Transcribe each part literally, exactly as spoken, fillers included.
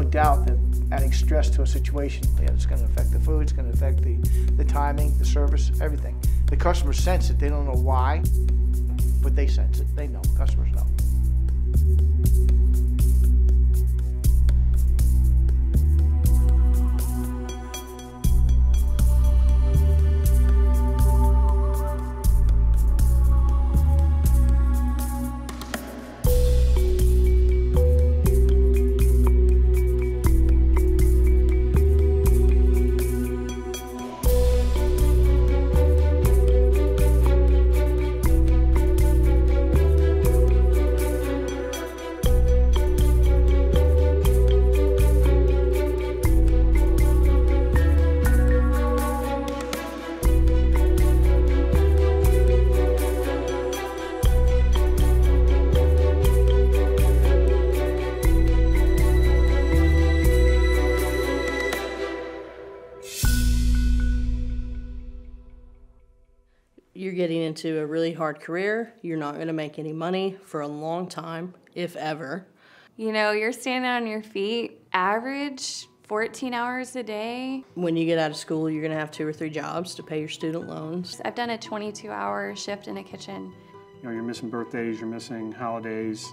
no doubt that adding stress to a situation, yeah, it's going to affect the food, it's going to affect the, the timing, the service, everything. The customers sense it. They don't know why, but they sense it. They know. Customers know. You're getting into a really hard career. You're not going to make any money for a long time, if ever. You know, you're standing on your feet, average fourteen hours a day. When you get out of school, you're going to have two or three jobs to pay your student loans. I've done a twenty-two hour shift in a kitchen. You know, you're missing birthdays, you're missing holidays,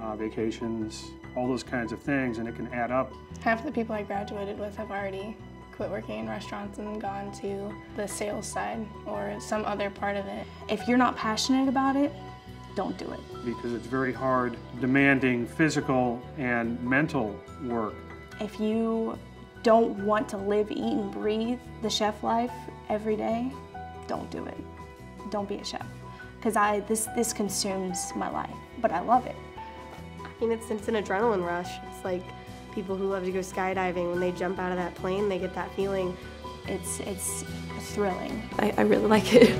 uh, vacations, all those kinds of things, and it can add up. Half the people I graduated with have already quit working in restaurants and gone to the sales side or some other part of it. If you're not passionate about it, don't do it. Because it's very hard, demanding physical and mental work. If you don't want to live, eat, and breathe the chef life every day, don't do it. Don't be a chef. Because I this, this consumes my life, but I love it. I mean, it's, it's an adrenaline rush. It's like, people who love to go skydiving, when they jump out of that plane, they get that feeling. It's, it's thrilling. I, I really like it.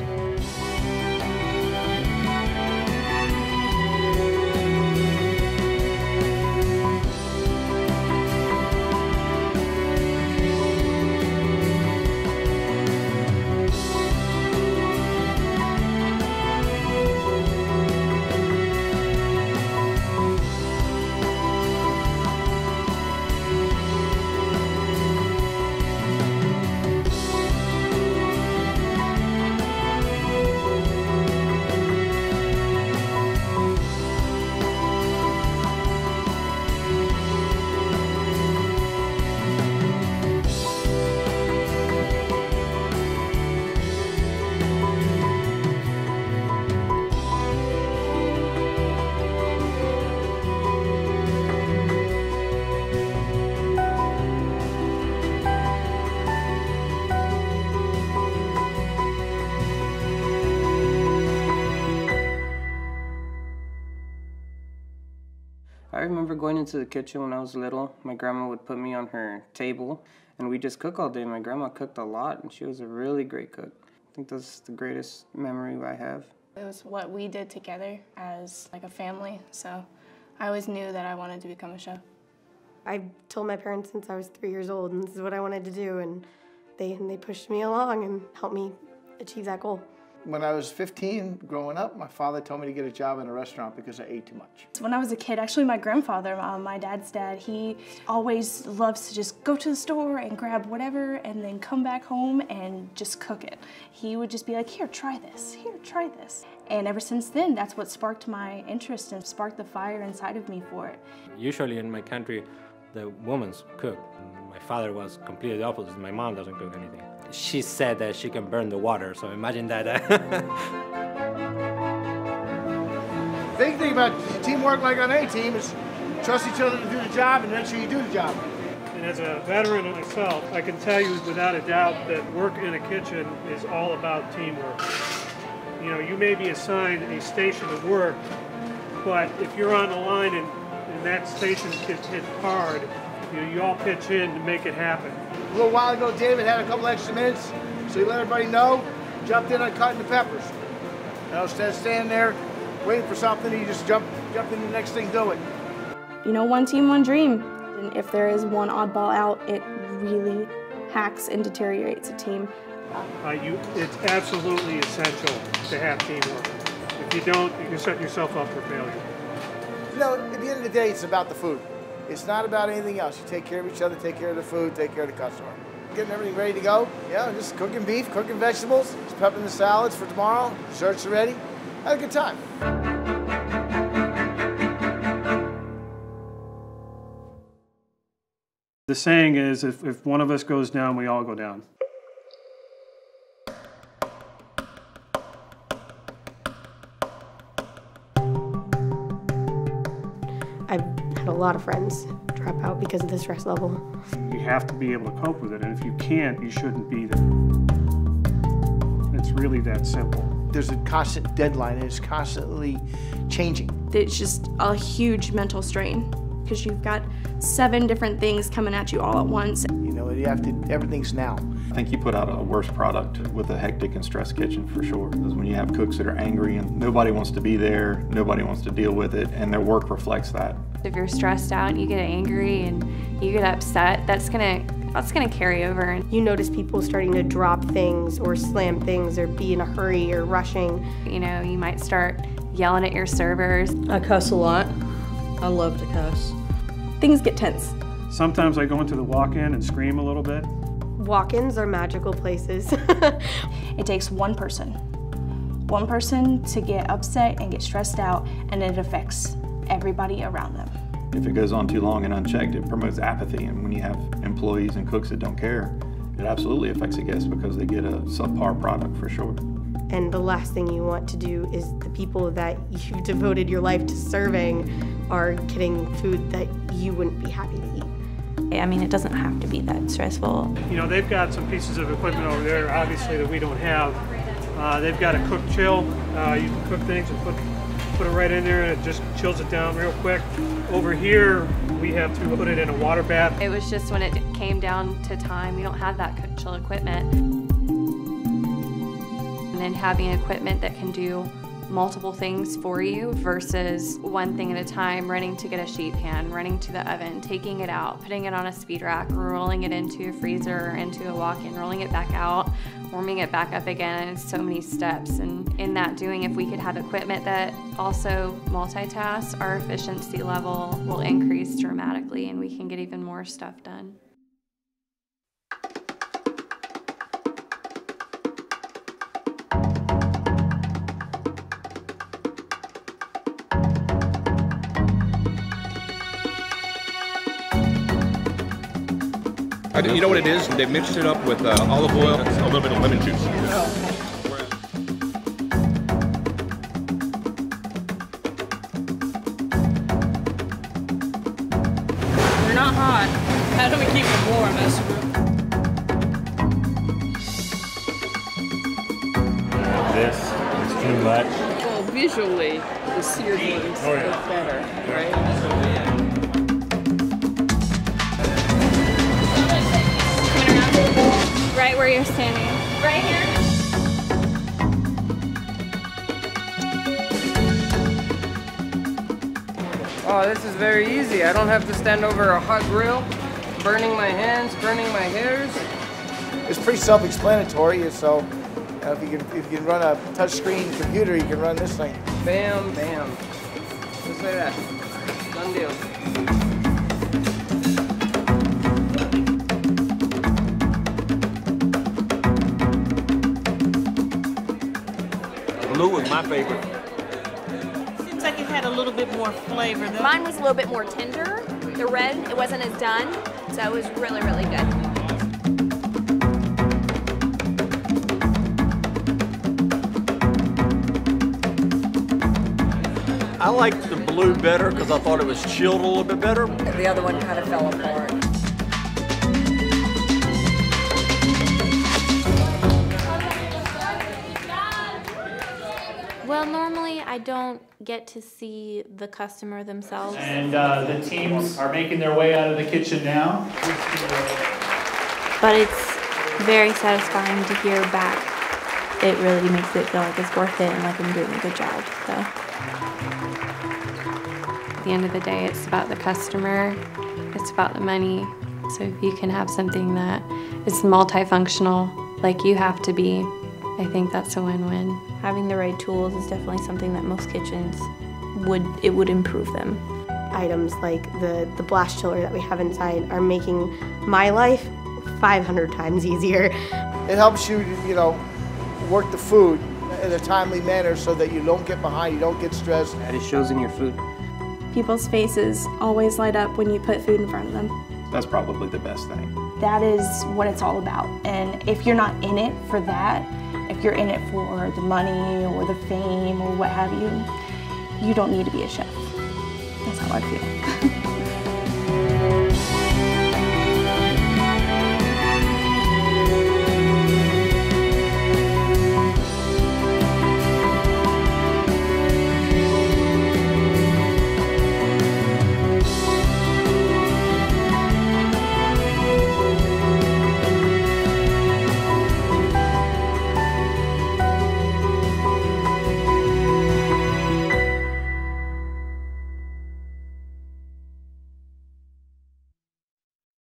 I remember going into the kitchen when I was little. My grandma would put me on her table and we just cook all day. My grandma cooked a lot and she was a really great cook. I think that's the greatest memory I have. It was what we did together as like a family, so I always knew that I wanted to become a chef. I told my parents since I was three years old and this is what I wanted to do, and they, and they pushed me along and helped me achieve that goal. When I was fifteen, growing up, my father told me to get a job in a restaurant because I ate too much. When I was a kid, actually my grandfather, um, my dad's dad, he always loves to just go to the store and grab whatever and then come back home and just cook it. He would just be like, here, try this, here, try this. And ever since then, that's what sparked my interest and sparked the fire inside of me for it. Usually in my country, the women cook. My father was completely the opposite. My mom doesn't cook anything. She said that she can burn the water, so imagine that. The big thing about teamwork, like on A-Team, is trust each other to do the job and make sure you do the job. And as a veteran myself, I can tell you without a doubt that work in a kitchen is all about teamwork. You know, you may be assigned a station of work, but if you're on the line and, and that station gets hit hard, you, you all pitch in to make it happen. A little while ago, David had a couple extra minutes, so he let everybody know, jumped in on cutting the peppers. And I was standing there waiting for something, he just jumped, jumped in the next thing, do it. You know, one team, one dream. And if there is one oddball out, it really hacks and deteriorates a team. Uh, you, it's absolutely essential to have teamwork. If you don't, you're setting yourself up for failure. You know, at the end of the day, it's about the food. It's not about anything else. You take care of each other, take care of the food, take care of the customer. Getting everything ready to go. Yeah, just cooking beef, cooking vegetables, just prepping the salads for tomorrow. Desserts are ready. Had a good time. The saying is, if, if one of us goes down, we all go down. I've had a lot of friends drop out because of the stress level. You have to be able to cope with it, and if you can't, you shouldn't be there. It's really that simple. There's a constant deadline, and it's constantly changing. It's just a huge mental strain, because you've got seven different things coming at you all at once. You know, you have to, everything's now. I think you put out a worse product with a hectic and stressed kitchen for sure. Because when you have cooks that are angry and nobody wants to be there, nobody wants to deal with it, and their work reflects that. If you're stressed out and you get angry and you get upset, that's gonna, that's gonna carry over. You notice people starting to drop things or slam things or be in a hurry or rushing. You know, you might start yelling at your servers. I cuss a lot. I love to cuss. Things get tense. Sometimes I go into the walk-in and scream a little bit. Walk-ins are magical places. It takes one person, one person to get upset and get stressed out, and it affects everybody around them. If it goes on too long and unchecked, it promotes apathy, and when you have employees and cooks that don't care, it absolutely affects the guests because they get a subpar product for sure. And the last thing you want to do is the people that you've devoted your life to serving are getting food that you wouldn't be happy to eat. I mean, it doesn't have to be that stressful. You know, they've got some pieces of equipment over there, obviously, that we don't have. Uh, they've got a Cook&Chill. Uh, you can cook things and put, put it right in there, and it just chills it down real quick. Over here, we have to put it in a water bath. It was just when it came down to time, we don't have that Cook&Chill equipment. And then having equipment that can do multiple things for you versus one thing at a time, running to get a sheet pan, running to the oven, taking it out, putting it on a speed rack, rolling it into a freezer or into a walk-in, rolling it back out, warming it back up again, and so many steps. And in that doing, if we could have equipment that also multitasks, our efficiency level will increase dramatically and we can get even more stuff done. You know what it is? They mixed it up with uh, olive oil and a little bit of lemon juice. They're not hot. How do we keep them warm? This is too much. Well, visually, the seared ones oh, yeah. look better, right? Yeah. Right where you're standing. Right here. Oh, this is very easy. I don't have to stand over a hot grill, burning my hands, burning my hairs. It's pretty self-explanatory, so uh, if, you can, if you can run a touchscreen computer, you can run this thing. Bam, bam. Just like that. Done deal. Blue was my favorite. Seems like it had a little bit more flavor though. Mine was a little bit more tender. The red, it wasn't as done, so it was really, really good. I liked the blue better because I thought it was chilled a little bit better. The other one kind of fell apart. Well, normally I don't get to see the customer themselves. And uh, the teams are making their way out of the kitchen now. But it's very satisfying to hear back. It really makes it feel like it's worth it and like I'm doing a good job. So. At the end of the day, it's about the customer. It's about the money. So if you can have something that is multifunctional, like you have to be, I think that's a win-win. Having the right tools is definitely something that most kitchens would, it would improve them. items like the, the blast chiller that we have inside are making my life five hundred times easier. It helps you, you know, work the food in a timely manner so that you don't get behind, you don't get stressed. And it shows in your food. People's faces always light up when you put food in front of them. That's probably the best thing. That is what it's all about. And if you're not in it for that, if you're in it for the money or the fame or what have you, you don't need to be a chef. That's how I feel.